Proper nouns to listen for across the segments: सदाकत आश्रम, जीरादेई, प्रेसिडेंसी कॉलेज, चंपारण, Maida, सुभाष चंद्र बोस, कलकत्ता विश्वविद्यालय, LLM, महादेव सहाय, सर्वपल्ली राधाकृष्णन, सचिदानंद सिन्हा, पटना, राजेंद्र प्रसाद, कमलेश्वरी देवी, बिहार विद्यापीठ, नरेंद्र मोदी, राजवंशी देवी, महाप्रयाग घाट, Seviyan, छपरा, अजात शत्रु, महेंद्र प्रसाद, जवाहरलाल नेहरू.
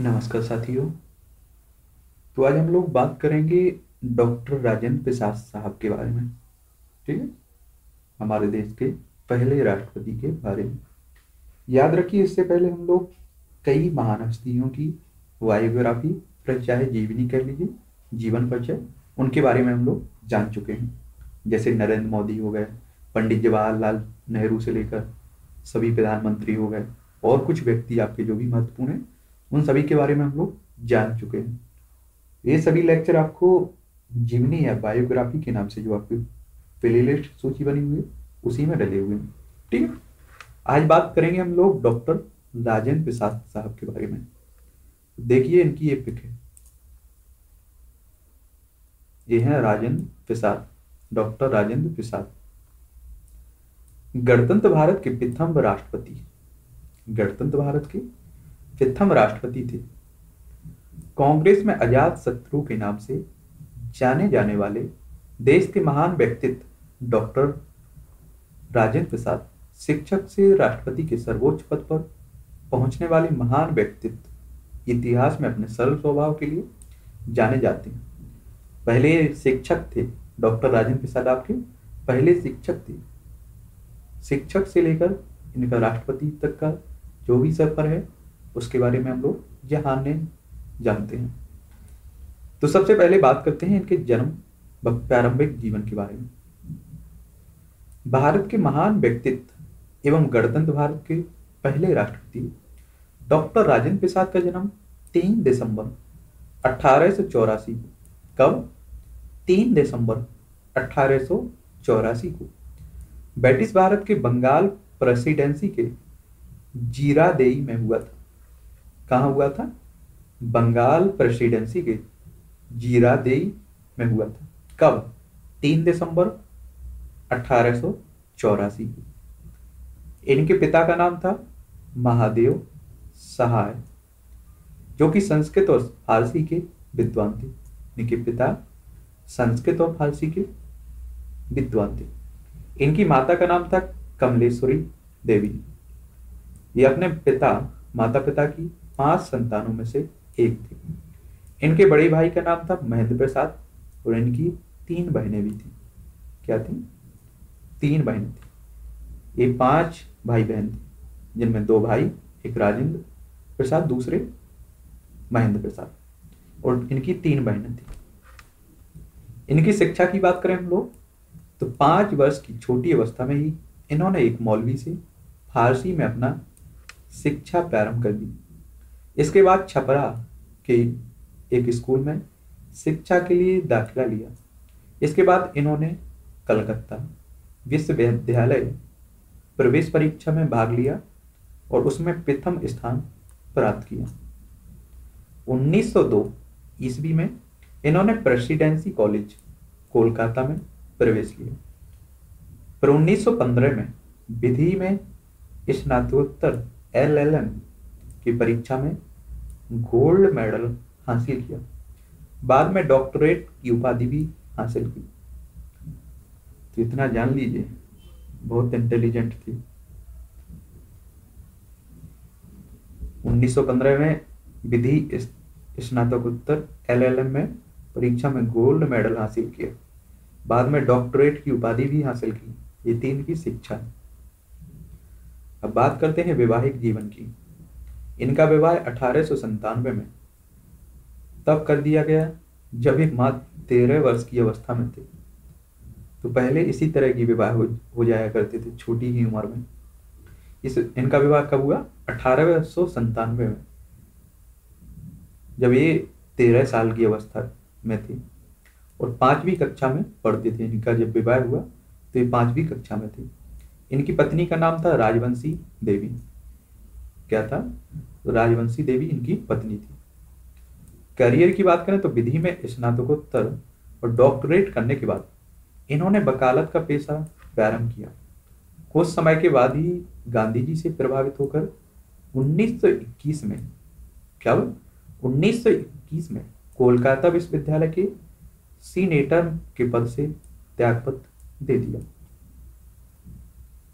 नमस्कार साथियों, तो आज हम लोग बात करेंगे डॉक्टर राजेंद्र प्रसाद साहब के बारे में। ठीक है, हमारे देश के पहले राष्ट्रपति के बारे में। याद रखिए, इससे पहले हम लोग कई महान हस्तियों की बायोग्राफी, परिचय, जीवनी कह लीजिए, जीवन परिचय, उनके बारे में हम लोग जान चुके हैं। जैसे नरेंद्र मोदी हो गए, पंडित जवाहरलाल नेहरू से लेकर सभी प्रधानमंत्री हो गए, और कुछ व्यक्ति आपके जो भी महत्वपूर्ण हैं उन सभी के बारे में हम लोग जान चुके हैं। ये सभी लेक्चर आपको जीवनी या बायोग्राफी के नाम से जो आपकी प्लेलिस्ट सूची बनी हुई है उसी में डले हुए हैं। ठीक है, आज बात करेंगे हम लोग डॉक्टर राजेंद्र प्रसाद साहब के बारे में। देखिए, इनकी ये पिक है, ये है राजेंद्र प्रसाद, डॉक्टर राजेंद्र प्रसाद, गणतंत्र भारत के प्रथम राष्ट्रपति। गणतंत्र भारत के प्रथम राष्ट्रपति थे। कांग्रेस में अजात शत्रु के नाम से जाने जाने वाले देश के महान व्यक्तित्व डॉक्टर राजेंद्र प्रसाद शिक्षक से राष्ट्रपति के सर्वोच्च पद पर पहुंचने वाले महान व्यक्तित्व इतिहास में अपने सरल स्वभाव के लिए जाने जाते हैं। पहले शिक्षक थे डॉक्टर राजेंद्र प्रसाद, आपके पहले शिक्षक थे। शिक्षक से लेकर इनका राष्ट्रपति तक का जो भी सफर है उसके बारे में हम लोग यहाँ ने जानते हैं। तो सबसे पहले बात करते हैं इनके जन्म व प्रारंभिक जीवन के बारे में। भारत के महान व्यक्तित्व एवं गणतंत्र भारत के पहले राष्ट्रपति डॉक्टर राजेंद्र प्रसाद का जन्म 3 दिसंबर 1884 को। कब? 3 दिसंबर 1884 को ब्रिटिश भारत के बंगाल प्रेसिडेंसी के जीरादेई में हुआ था। कहाँ हुआ था? बंगाल प्रेसिडेंसी के जीरादेई में हुआ था। कब? 3 दिसंबर 1884 को। इनके पिता का नाम था महादेव सहाय, जो कि संस्कृत और फारसी के विद्वान थे। इनके पिता संस्कृत और फारसी के विद्वान थे। इनकी माता का नाम था कमलेश्वरी देवी। ये अपने पिता माता पिता की 5 संतानों में से एक थे। इनके बड़े भाई का नाम था महेंद्र प्रसाद, और इनकी 3 बहनें भी थी। क्या थी? 3 बहनें थी। ये 5 भाई बहन थे, जिनमें 2 भाई, एक राजेंद्र प्रसाद, दूसरे महेंद्र प्रसाद, और इनकी 3 बहनें थी। इनकी शिक्षा की बात करें हम लोग तो 5 वर्ष की छोटी अवस्था में ही इन्होंने एक मौलवी से फारसी में अपना शिक्षा प्रारंभ कर दी। इसके बाद छपरा के एक स्कूल में शिक्षा के लिए दाखिला लिया। इसके बाद इन्होंने कलकत्ता विश्वविद्यालय प्रवेश परीक्षा में भाग लिया और उसमें प्रथम स्थान प्राप्त किया। 1902 ईस्वी में इन्होंने प्रेसिडेंसी कॉलेज कोलकाता में प्रवेश लिया। पर 1915 में विधि में स्नातकोत्तर LLM की परीक्षा में गोल्ड मेडल हासिल किया। बाद में डॉक्टरेट की उपाधि भी हासिल की। तो इतना जान लीजिए, बहुत इंटेलिजेंट थी। 1915 में विधि स्नातकोत्तर LLM में परीक्षा में गोल्ड मेडल हासिल किया। बाद में डॉक्टरेट की उपाधि भी हासिल की। ये 3 की शिक्षा। अब बात करते हैं वैवाहिक जीवन की। इनका विवाह 1897 में तब कर दिया गया जब एक मात्र 13 वर्ष की अवस्था में थे। तो पहले इसी तरह की विवाह हो जाया करते थे छोटी ही उम्र में। इनका विवाह कब हुआ? 1897 में, जब ये 13 साल की अवस्था में थे और 5वीं कक्षा में पढ़ते थे। इनका जब विवाह हुआ तो ये 5वीं कक्षा में थे। इनकी पत्नी का नाम था राजवंशी देवी। क्या था? राजवंशी देवी इनकी पत्नी थी। करियर की बात करें तो विधि में स्नातकोत्तर और डॉक्टरेट करने के बाद इन्होंने वकालत का पेशा प्रारंभ किया। कुछ समय के बाद ही गांधी जी से प्रभावित होकर 1921 में, क्या हुआ? 1921 में कोलकाता विश्वविद्यालय के सीनेटर के पद से त्यागपत्र दे दिया।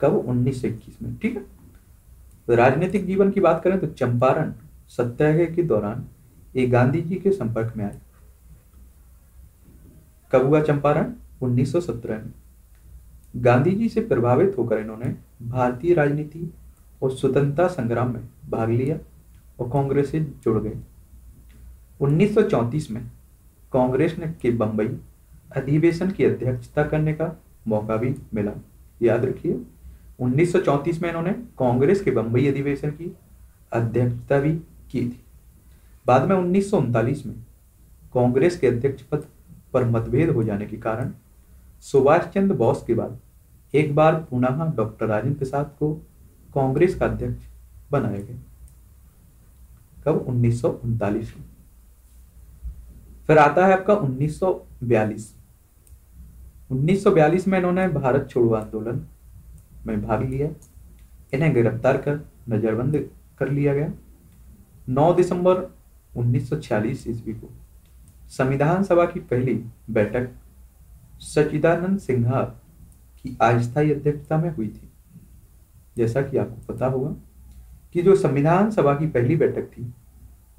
कब? 1921 में। ठीक है, राजनीतिक जीवन की बात करें तो चंपारण सत्याग्रह के दौरान ये गांधी जी के संपर्क में आए। कब हुआ चंपारण? 1917 में। गांधी जी से प्रभावित होकर इन्होंने भारतीय राजनीति और स्वतंत्रता संग्राम में भाग लिया और कांग्रेस से जुड़ गए। 1934 में कांग्रेस ने के बंबई अधिवेशन की अध्यक्षता करने का मौका भी मिला। याद रखिए 1934 में इन्होंने कांग्रेस के बंबई अधिवेशन की अध्यक्षता भी की थी। बाद में 1939 में कांग्रेस के अध्यक्ष पद पर मतभेद हो जाने के कारण सुभाष चंद्र बोस के बाद एक बार पुनः डॉक्टर राजेंद्र प्रसाद को कांग्रेस का अध्यक्ष बनाया गया। कब? 1939 में। फिर आता है आपका 1942। 1942 में इन्होंने भारत छोड़ो आंदोलन में भाग लिया। इन्हें गिरफ्तार कर नजरबंद कर लिया गया। 9 दिसंबर 1946 ईस्वी को संविधान सभा की पहली बैठक सचिदानंद सिन्हा की अस्थायी अध्यक्षता में हुई थी। जैसा कि आपको पता होगा कि जो संविधान सभा की पहली बैठक थी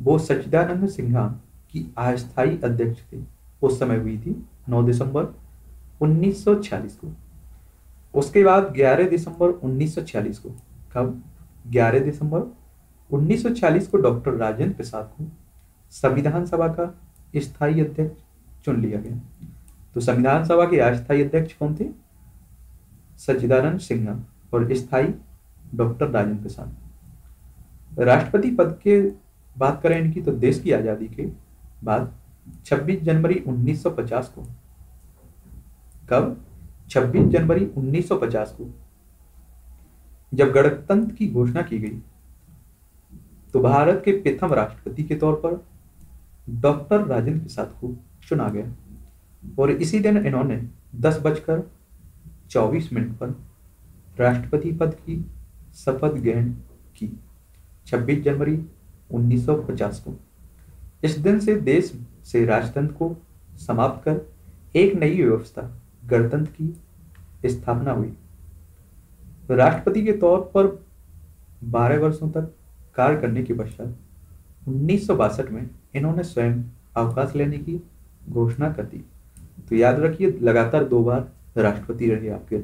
वो सचिदानंद सिन्हा की अस्थायी अध्यक्ष थे, उस समय हुई थी 9 दिसंबर 1946 को। उसके बाद 11 दिसंबर 1946 को, कब? 11 दिसंबर 1946 को डॉक्टर राजेंद्र प्रसाद को संविधान सभा का स्थायी अध्यक्ष चुन लिया गया। तो संविधान सभा के अस्थायी अध्यक्ष कौन थे? सचिदानंद सिन्हा, और स्थायी डॉक्टर राजेंद्र प्रसाद। राष्ट्रपति पद के बात करें इनकी तो देश की आजादी के बाद 26 जनवरी 1950 को, कब? 26 जनवरी 1950 को जब गणतंत्र की घोषणा की गई तो भारत के प्रथम राष्ट्रपति के तौर पर डॉक्टर राजेंद्र प्रसाद को चुना गया और इसी दिन इन्होंने 10:24 पर राष्ट्रपति पद की शपथ ग्रहण की, 26 जनवरी 1950 को। इस दिन से देश से राजतंत्र को समाप्त कर एक नई व्यवस्था गणतंत्र की स्थापना हुई। राष्ट्रपति के तौर पर 12 वर्षों तक कार्य करने के पश्चात 1962 में इन्होंने स्वयं अवकाश लेने की घोषणा कर दी। तो याद रखिए लगातार 2 बार राष्ट्रपति रहे आपके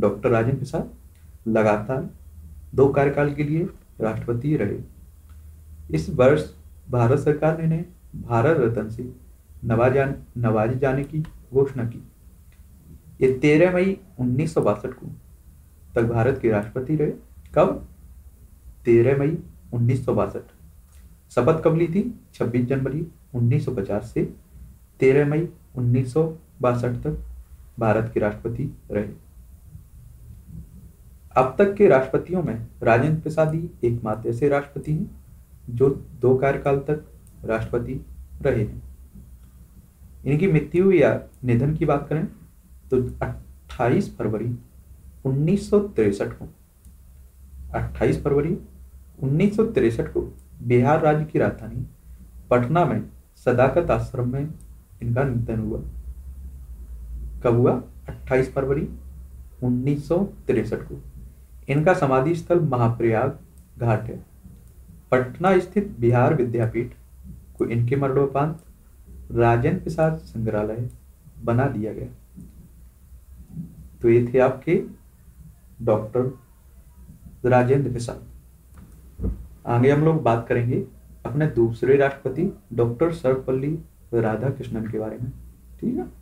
डॉक्टर राजेंद्र प्रसाद, लगातार 2 कार्यकाल के लिए राष्ट्रपति रहे। इस वर्ष भारत सरकार ने इन्हें भारत रत्न से नवाजे जाने की घोषणा की। ये 13 मई 1962 को तक भारत के राष्ट्रपति रहे। कब? 13 मई 1962। शपथ कब ली थी? 26 जनवरी 1950 से 13 मई 1962 तक भारत के राष्ट्रपति रहे। अब तक के राष्ट्रपतियों में राजेंद्र प्रसाद ही एकमात्र ऐसे राष्ट्रपति हैं जो 2 कार्यकाल तक राष्ट्रपति रहे हैं। इनकी मृत्यु या निधन की बात करें तो 28 फरवरी 1963 को, 28 फरवरी 1963 को बिहार राज्य की राजधानी पटना में सदाकत आश्रम में इनका निधन हुआ। कब हुआ? 28 फरवरी 1963 को। इनका समाधि स्थल महाप्रयाग घाट है। पटना स्थित बिहार विद्यापीठ को इनके मरणोपरांत राजेंद्र प्रसाद संग्रहालय बना दिया गया। तो ये थे आपके डॉक्टर राजेंद्र प्रसाद। आगे हम लोग बात करेंगे अपने दूसरे राष्ट्रपति डॉक्टर सर्वपल्ली राधाकृष्णन के बारे में, ठीक है।